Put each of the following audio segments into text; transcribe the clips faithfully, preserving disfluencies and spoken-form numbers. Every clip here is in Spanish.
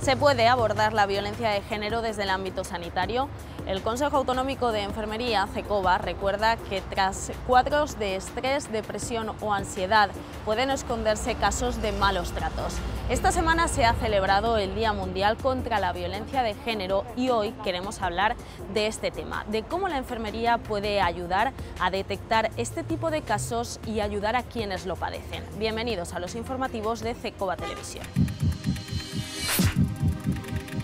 Se puede abordar la violencia de género desde el ámbito sanitario. El Consejo Autonómico de Enfermería, CECOVA, recuerda que tras cuadros de estrés, depresión o ansiedad pueden esconderse casos de malos tratos. Esta semana se ha celebrado el Día Mundial contra la Violencia de Género y hoy queremos hablar de este tema, de cómo la enfermería puede ayudar a detectar este tipo de casos y ayudar a quienes lo padecen. Bienvenidos a los informativos de CECOVA Televisión.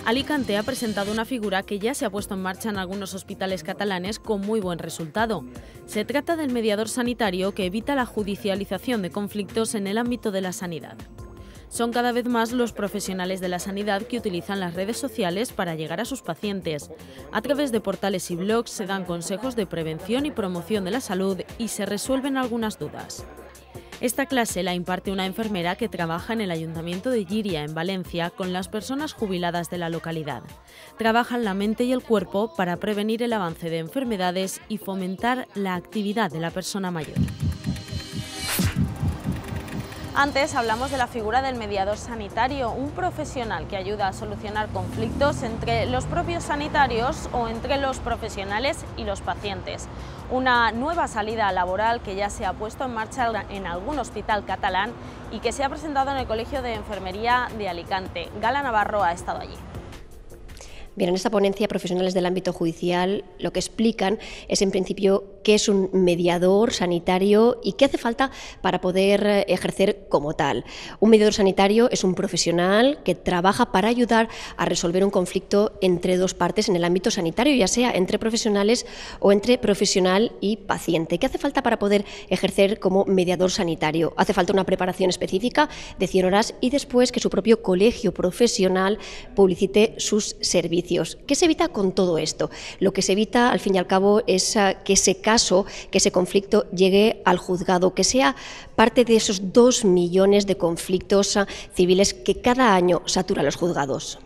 Alicante ha presentado una figura que ya se ha puesto en marcha en algunos hospitales catalanes con muy buen resultado. Se trata del mediador sanitario que evita la judicialización de conflictos en el ámbito de la sanidad. Son cada vez más los profesionales de la sanidad que utilizan las redes sociales para llegar a sus pacientes. A través de portales y blogs se dan consejos de prevención y promoción de la salud y se resuelven algunas dudas. Esta clase la imparte una enfermera que trabaja en el Ayuntamiento de Llíria, en Valencia, con las personas jubiladas de la localidad. Trabajan la mente y el cuerpo para prevenir el avance de enfermedades y fomentar la actividad de la persona mayor. Antes hablamos de la figura del mediador sanitario, un profesional que ayuda a solucionar conflictos entre los propios sanitarios o entre los profesionales y los pacientes. Una nueva salida laboral que ya se ha puesto en marcha en algún hospital catalán y que se ha presentado en el Colegio de Enfermería de Alicante. Gala Navarro ha estado allí. Bien, en esta ponencia, profesionales del ámbito judicial lo que explican es, en principio, qué es un mediador sanitario y qué hace falta para poder ejercer como tal. Un mediador sanitario es un profesional que trabaja para ayudar a resolver un conflicto entre dos partes en el ámbito sanitario, ya sea entre profesionales o entre profesional y paciente. ¿Qué hace falta para poder ejercer como mediador sanitario? Hace falta una preparación específica de cien horas y después que su propio colegio profesional publicite sus servicios. ¿Qué se evita con todo esto? Lo que se evita, al fin y al cabo, es que ese caso, que ese conflicto llegue al juzgado, que sea parte de esos dos millones de conflictos civiles que cada año saturan los juzgados.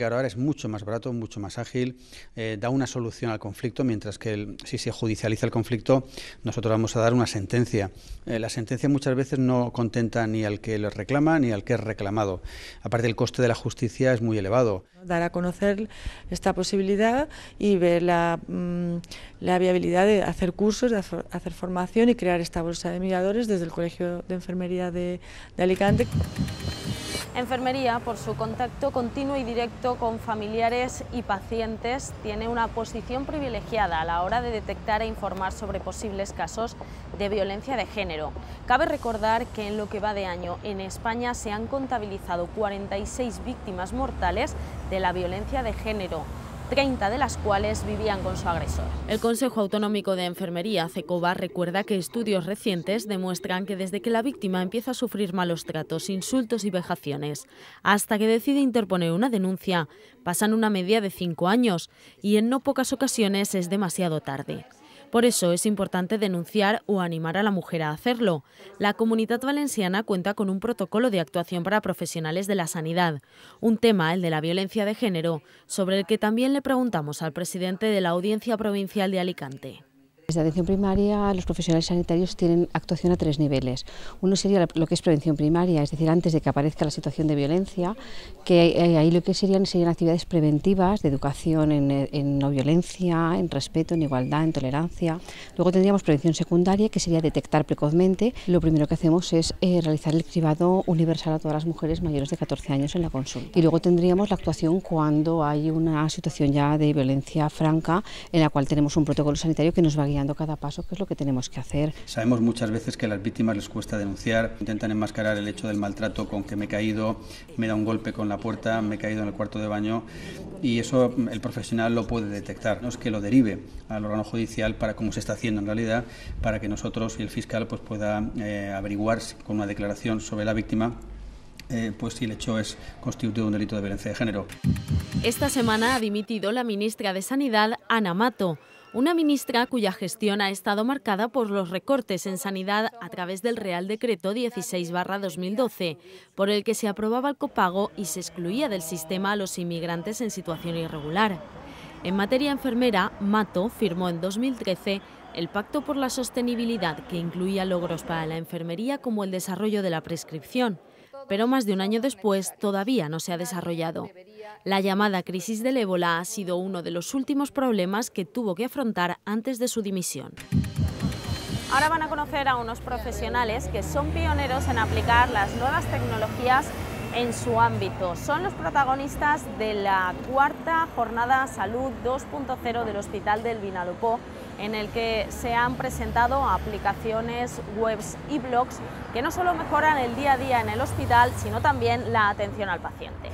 Ahora es mucho más barato, mucho más ágil, eh, da una solución al conflicto, mientras que el, si se judicializa el conflicto, nosotros vamos a dar una sentencia. Eh, la sentencia muchas veces no contenta ni al que lo reclama ni al que es reclamado. Aparte, el coste de la justicia es muy elevado. Dar a conocer esta posibilidad y ver la, mmm, la viabilidad de hacer cursos, de hacer formación y crear esta bolsa de mediadores desde el Colegio de Enfermería de, de Alicante. Enfermería, por su contacto continuo y directo con familiares y pacientes, tiene una posición privilegiada a la hora de detectar e informar sobre posibles casos de violencia de género. Cabe recordar que en lo que va de año en España se han contabilizado cuarenta y seis víctimas mortales de la violencia de género, treinta de las cuales vivían con su agresor. El Consejo Autonómico de Enfermería, CECOVA, recuerda que estudios recientes demuestran que desde que la víctima empieza a sufrir malos tratos, insultos y vejaciones, hasta que decide interponer una denuncia, pasan una media de cinco años y en no pocas ocasiones es demasiado tarde. Por eso es importante denunciar o animar a la mujer a hacerlo. La Comunidad Valenciana cuenta con un protocolo de actuación para profesionales de la sanidad, un tema, el de la violencia de género, sobre el que también le preguntamos al presidente de la Audiencia Provincial de Alicante. Desde atención primaria, los profesionales sanitarios tienen actuación a tres niveles. Uno sería lo que es prevención primaria, es decir, antes de que aparezca la situación de violencia, que ahí lo que serían serían actividades preventivas de educación en, en no violencia, en respeto, en igualdad, en tolerancia. Luego tendríamos prevención secundaria, que sería detectar precozmente. Lo primero que hacemos es eh, realizar el cribado universal a todas las mujeres mayores de catorce años en la consulta. Y luego tendríamos la actuación cuando hay una situación ya de violencia franca, en la cual tenemos un protocolo sanitario que nos va a guiar cada paso, que es lo que tenemos que hacer. Sabemos muchas veces que a las víctimas les cuesta denunciar, intentan enmascarar el hecho del maltrato con que me he caído, me da un golpe con la puerta, me he caído en el cuarto de baño, y eso el profesional lo puede detectar. No es que lo derive al órgano judicial, para como se está haciendo en realidad, para que nosotros y el fiscal pues pueda eh, averiguar con una declaración sobre la víctima Eh, pues si el hecho es constituido un delito de violencia de género. Esta semana ha dimitido la ministra de Sanidad, Ana Mato, una ministra cuya gestión ha estado marcada por los recortes en sanidad a través del Real Decreto dieciséis barra dos mil doce, por el que se aprobaba el copago y se excluía del sistema a los inmigrantes en situación irregular. En materia enfermera, Mato firmó en dos mil trece El Pacto por la Sostenibilidad, que incluía logros para la enfermería como el desarrollo de la prescripción, pero más de un año después todavía no se ha desarrollado. La llamada crisis del ébola ha sido uno de los últimos problemas que tuvo que afrontar antes de su dimisión. Ahora van a conocer a unos profesionales que son pioneros en aplicar las nuevas tecnologías en su ámbito. Son los protagonistas de la cuarta jornada Salud dos punto cero del Hospital del Vinalopó, en el que se han presentado aplicaciones, webs y blogs que no solo mejoran el día a día en el hospital, sino también la atención al paciente.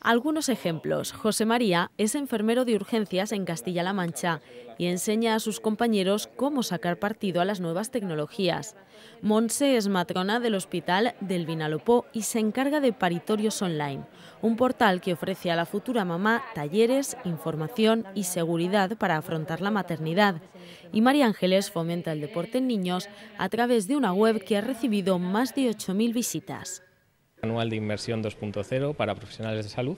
Algunos ejemplos. José María es enfermero de urgencias en Castilla-La Mancha y enseña a sus compañeros cómo sacar partido a las nuevas tecnologías. Montse es matrona del Hospital del Vinalopó y se encarga de Paritorios Online, un portal que ofrece a la futura mamá talleres, información y seguridad para afrontar la maternidad. Y María Ángeles fomenta el deporte en niños a través de una web que ha recibido más de ocho mil visitas. Anual de Inmersión dos punto cero para profesionales de salud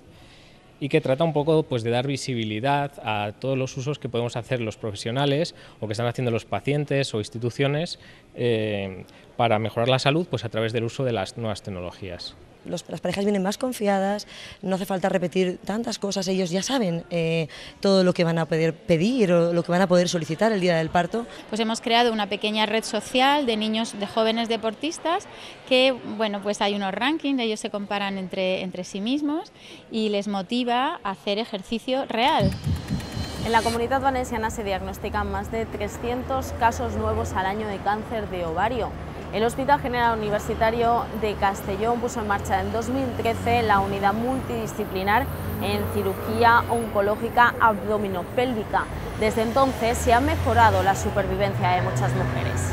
y que trata un poco pues, de dar visibilidad a todos los usos que podemos hacer los profesionales o que están haciendo los pacientes o instituciones eh, para mejorar la salud pues, a través del uso de las nuevas tecnologías. Los, las parejas vienen más confiadas, no hace falta repetir tantas cosas, ellos ya saben eh, todo lo que van a poder pedir o lo que van a poder solicitar el día del parto. Pues hemos creado una pequeña red social de niños, de jóvenes deportistas, que bueno, pues hay unos rankings, ellos se comparan entre, entre sí mismos y les motiva a hacer ejercicio real. En la comunidad valenciana se diagnostican más de trescientos casos nuevos al año de cáncer de ovario. El Hospital General Universitario de Castellón puso en marcha en dos mil trece la unidad multidisciplinar en cirugía oncológica abdominopélvica. Desde entonces se ha mejorado la supervivencia de muchas mujeres.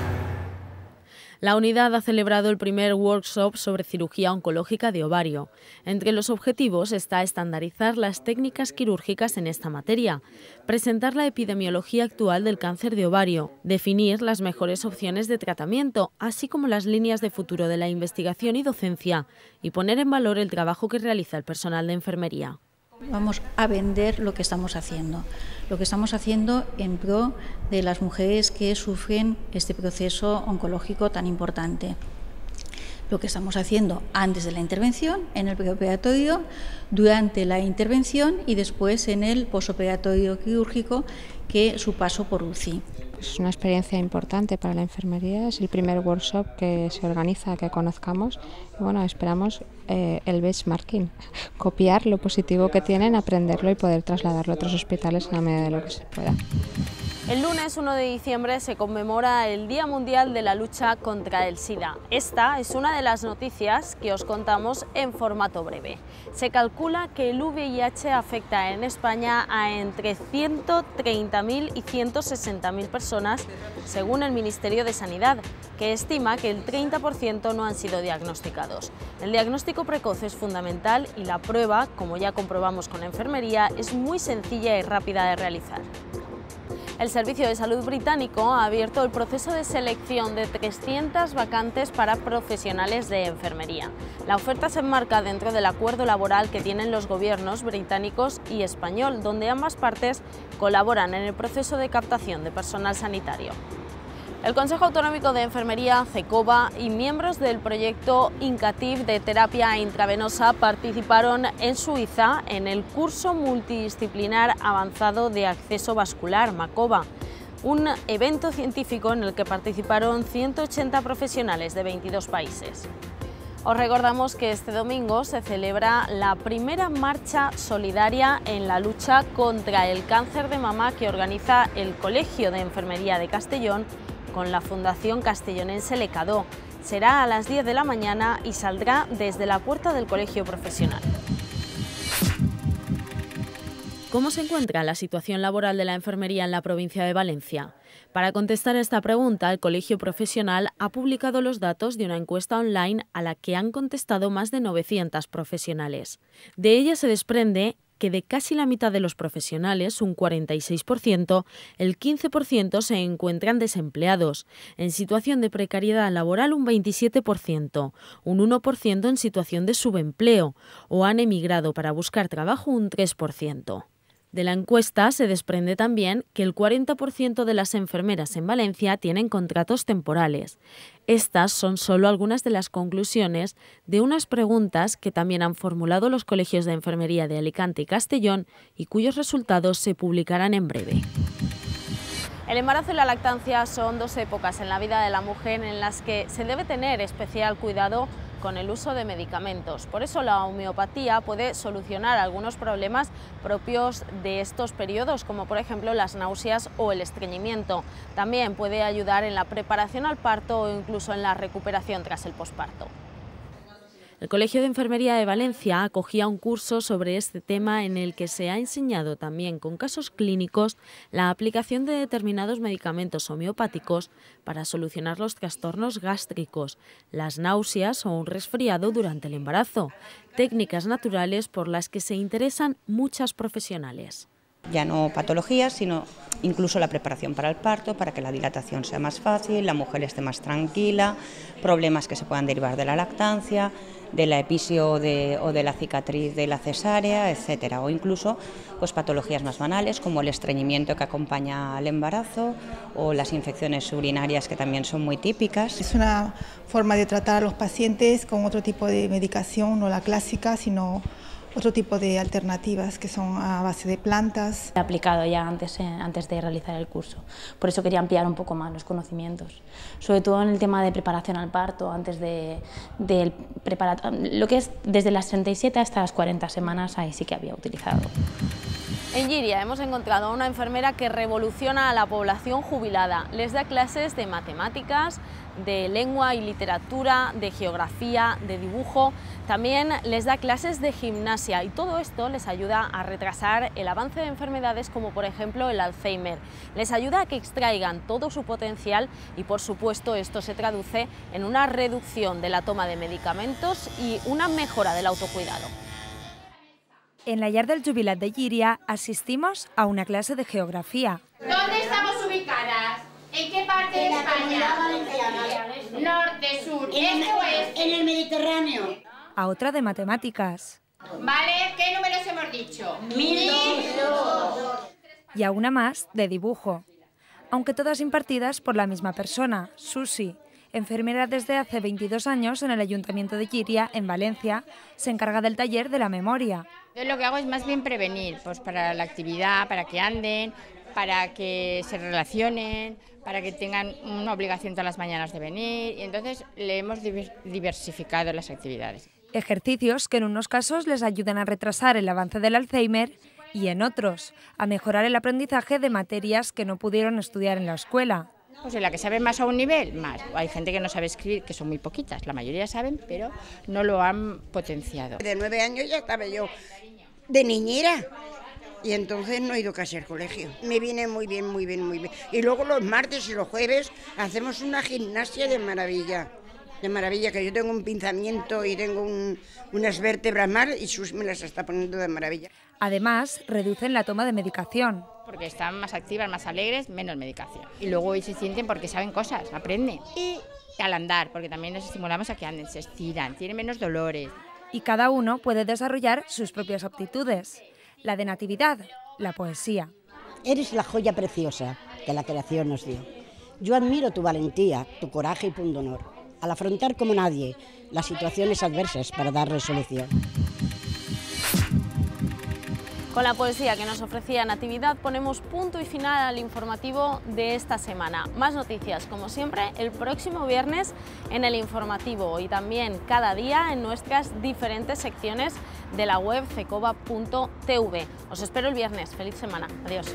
La unidad ha celebrado el primer workshop sobre cirugía oncológica de ovario. Entre los objetivos está estandarizar las técnicas quirúrgicas en esta materia, presentar la epidemiología actual del cáncer de ovario, definir las mejores opciones de tratamiento, así como las líneas de futuro de la investigación y docencia, y poner en valor el trabajo que realiza el personal de enfermería. Vamos a vender lo que estamos haciendo, lo que estamos haciendo en pro de las mujeres que sufren este proceso oncológico tan importante. Lo que estamos haciendo antes de la intervención, en el preoperatorio, durante la intervención y después en el posoperatorio quirúrgico, que su paso por U C I. Es una experiencia importante para la enfermería, es el primer workshop que se organiza, que conozcamos. Bueno, esperamos eh, el benchmarking, copiar lo positivo que tienen, aprenderlo y poder trasladarlo a otros hospitales en la medida de lo que se pueda. El lunes uno de diciembre se conmemora el Día Mundial de la Lucha contra el SIDA. Esta es una de las noticias que os contamos en formato breve. Se calcula que el V I H afecta en España a entre ciento treinta mil y ciento sesenta mil personas, según el Ministerio de Sanidad, que estima que el treinta por ciento no han sido diagnosticados. El diagnóstico precoz es fundamental y la prueba, como ya comprobamos con la enfermería, es muy sencilla y rápida de realizar. El Servicio de Salud británico ha abierto el proceso de selección de trescientas vacantes para profesionales de enfermería. La oferta se enmarca dentro del acuerdo laboral que tienen los gobiernos británicos y español, donde ambas partes colaboran en el proceso de captación de personal sanitario. El Consejo Autonómico de Enfermería, CECOVA, y miembros del proyecto INCATIF de terapia intravenosa participaron en Suiza en el curso multidisciplinar avanzado de acceso vascular, MACOVA, un evento científico en el que participaron ciento ochenta profesionales de veintidós países. Os recordamos que este domingo se celebra la primera marcha solidaria en la lucha contra el cáncer de mama que organiza el Colegio de Enfermería de Castellón con la Fundación Castellonense Lecadó. Será a las diez de la mañana y saldrá desde la puerta del colegio profesional. ¿Cómo se encuentra la situación laboral de la enfermería en la provincia de Valencia? Para contestar a esta pregunta, el Colegio Profesional ha publicado los datos de una encuesta online a la que han contestado más de novecientos profesionales. De ella se desprende que de casi la mitad de los profesionales, un cuarenta y seis por ciento, el quince por ciento se encuentran desempleados, en situación de precariedad laboral un veintisiete por ciento, un uno por ciento en situación de subempleo o han emigrado para buscar trabajo un tres por ciento. De la encuesta se desprende también que el cuarenta por ciento de las enfermeras en Valencia tienen contratos temporales. Estas son solo algunas de las conclusiones de unas preguntas que también han formulado los colegios de enfermería de Alicante y Castellón y cuyos resultados se publicarán en breve. El embarazo y la lactancia son dos épocas en la vida de la mujer en las que se debe tener especial cuidado con el uso de medicamentos. Por eso la homeopatía puede solucionar algunos problemas propios de estos periodos, como por ejemplo las náuseas o el estreñimiento. También puede ayudar en la preparación al parto o incluso en la recuperación tras el posparto. El Colegio de Enfermería de Valencia acogía un curso sobre este tema en el que se ha enseñado también con casos clínicos la aplicación de determinados medicamentos homeopáticos para solucionar los trastornos gástricos, las náuseas o un resfriado durante el embarazo, técnicas naturales por las que se interesan muchas profesionales. Ya no patologías, sino incluso la preparación para el parto, para que la dilatación sea más fácil, la mujer esté más tranquila, problemas que se puedan derivar de la lactancia, de la episio o de, o de la cicatriz de la cesárea, etcétera, o incluso pues, patologías más banales como el estreñimiento que acompaña al embarazo o las infecciones urinarias que también son muy típicas. Es una forma de tratar a los pacientes con otro tipo de medicación, no la clásica, sino otro tipo de alternativas que son a base de plantas. He aplicado ya antes, antes de realizar el curso, por eso quería ampliar un poco más los conocimientos, sobre todo en el tema de preparación al parto, antes de, de preparar, lo que es desde las treinta y siete hasta las cuarenta semanas, ahí sí que había utilizado. En Llíria hemos encontrado a una enfermera que revoluciona a la población jubilada. Les da clases de matemáticas, de lengua y literatura, de geografía, de dibujo. También les da clases de gimnasia y todo esto les ayuda a retrasar el avance de enfermedades como por ejemplo el Alzheimer. Les ayuda a que extraigan todo su potencial y por supuesto esto se traduce en una reducción de la toma de medicamentos y una mejora del autocuidado. En la Llar del Jubilat de Llíria asistimos a una clase de geografía. ¿Dónde estamos ubicadas? ¿En qué parte de España? Norte, sur, este, oeste. En el Mediterráneo. A otra de matemáticas. Vale, ¿qué números hemos dicho? Mil dos. Y a una más de dibujo. Aunque todas impartidas por la misma persona, Susi, enfermera desde hace veintidós años en el Ayuntamiento de Llíria, en Valencia, se encarga del taller de la memoria. Yo lo que hago es más bien prevenir, pues para la actividad, para que anden, para que se relacionen, para que tengan una obligación todas las mañanas de venir, y entonces le hemos diversificado las actividades. Ejercicios que en unos casos les ayudan a retrasar el avance del Alzheimer y en otros a mejorar el aprendizaje de materias que no pudieron estudiar en la escuela. Pues en la que sabe más a un nivel, más. Hay gente que no sabe escribir, que son muy poquitas, la mayoría saben, pero no lo han potenciado. De nueve años ya estaba yo de niñera y entonces no he ido casi al colegio. Me viene muy bien, muy bien, muy bien. Y luego los martes y los jueves hacemos una gimnasia de maravilla, de maravilla, que yo tengo un pinzamiento y tengo un, unas vértebras más y Sus me las está poniendo de maravilla. Además, reducen la toma de medicación. Porque están más activas, más alegres, menos medicación. Y luego hoy se sienten porque saben cosas, aprenden. Y al andar, porque también les estimulamos a que anden, se estiran, tienen menos dolores. Y cada uno puede desarrollar sus propias aptitudes. La de natividad, la poesía. Eres la joya preciosa que la creación nos dio. Yo admiro tu valentía, tu coraje y pundonor, al afrontar como nadie las situaciones adversas para dar resolución. Con la poesía que nos ofrecía Natividad ponemos punto y final al informativo de esta semana. Más noticias, como siempre, el próximo viernes en el informativo y también cada día en nuestras diferentes secciones de la web cecova punto tv. Os espero el viernes. Feliz semana. Adiós.